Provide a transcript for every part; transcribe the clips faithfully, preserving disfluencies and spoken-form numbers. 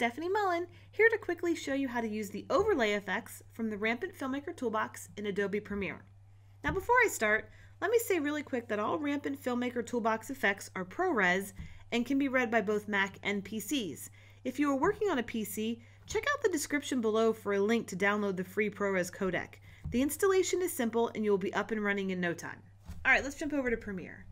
Stephanie Mullen, here to quickly show you how to use the overlay effects from the Rampant Filmmaker Toolbox in Adobe Premiere. Now before I start, let me say really quick that all Rampant Filmmaker Toolbox effects are ProRes and can be read by both Mac and P Cs. If you are working on a P C, check out the description below for a link to download the free ProRes codec. The installation is simple and you will be up and running in no time. Alright, let's jump over to Premiere.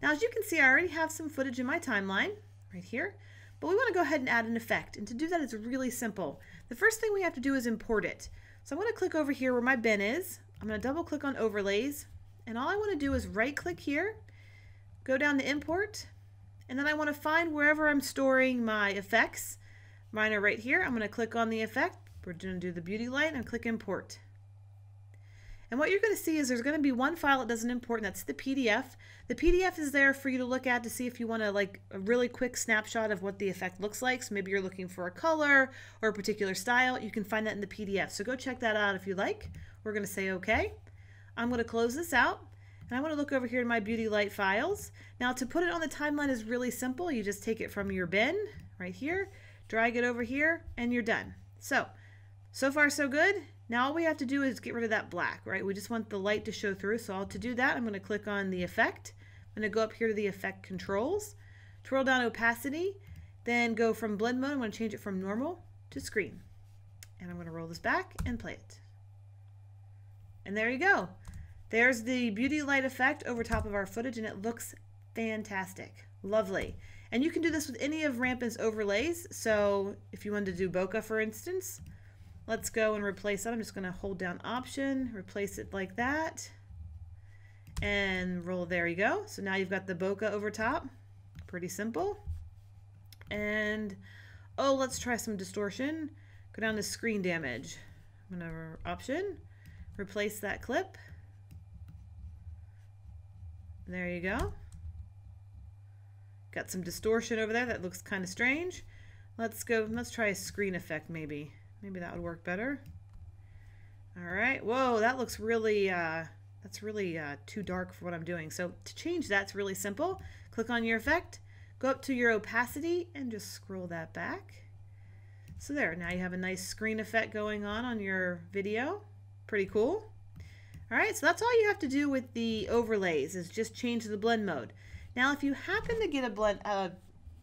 Now as you can see, I already have some footage in my timeline, right here. But we want to go ahead and add an effect, and to do that it's really simple. The first thing we have to do is import it. So I'm going to click over here where my bin is. I'm going to double click on overlays, and all I want to do is right click here, go down to import, and then I want to find wherever I'm storing my effects. Mine are right here. I'm going to click on the effect. We're going to do the Beauty Light and click import. And what you're going to see is there's going to be one file that doesn't import, and that's the P D F. The P D F is there for you to look at to see if you want to like a really quick snapshot of what the effect looks like. So maybe you're looking for a color or a particular style. You can find that in the P D F. So go check that out if you like. We're going to say OK. I'm going to close this out, and I want to look over here in my Beauty Light files. Now to put it on the timeline is really simple. You just take it from your bin right here, drag it over here, and you're done. So, so far so good. Now all we have to do is get rid of that black, right? We just want the light to show through. So all to do that, I'm going to click on the effect. I'm going to go up here to the effect controls, twirl down opacity, then go from blend mode. I'm going to change it from normal to screen. And I'm going to roll this back and play it. And there you go. There's the Beauty Light effect over top of our footage, and it looks fantastic. Lovely. And you can do this with any of Rampant's overlays. So if you wanted to do bokeh, for instance, let's go and replace that. I'm just going to hold down Option, replace it like that, and roll. There you go. So now you've got the bokeh over top. Pretty simple. And, oh, let's try some distortion. Go down to Screen Damage. I'm going to Option, replace that clip. There you go. Got some distortion over there. That looks kind of strange. Let's go. Let's try a screen effect maybe. Maybe that would work better. All right. Whoa, that looks really, uh, that's really uh, too dark for what I'm doing. So to change that's really simple. Click on your effect, go up to your opacity, and just scroll that back. So there, now you have a nice screen effect going on on your video. Pretty cool. All right, so that's all you have to do with the overlays is just change the blend mode. Now, if you happen to get a blend uh,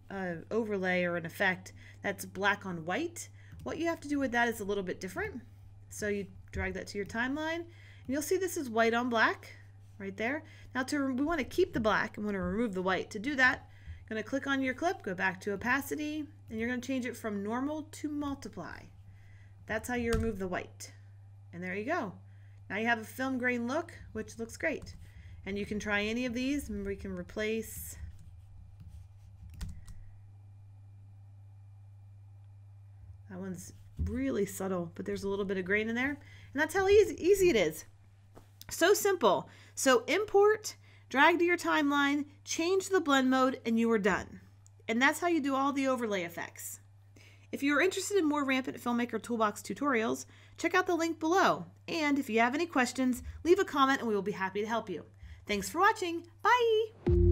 uh, overlay or an effect that's black on white, what you have to do with that is a little bit different. So you drag that to your timeline, and you'll see this is white on black right there. Now to we want to keep the black, I'm going to remove the white. To do that, I'm going to click on your clip, go back to opacity, and you're going to change it from normal to multiply. That's how you remove the white. And there you go. Now you have a film grain look, which looks great. And you can try any of these, and we can replace that one's really subtle, but there's a little bit of grain in there. And that's how easy, easy it is. So simple. So import, drag to your timeline, change the blend mode, and you are done. And that's how you do all the overlay effects. If you are interested in more Rampant Filmmaker Toolbox tutorials, check out the link below. And if you have any questions, leave a comment and we will be happy to help you. Thanks for watching. Bye!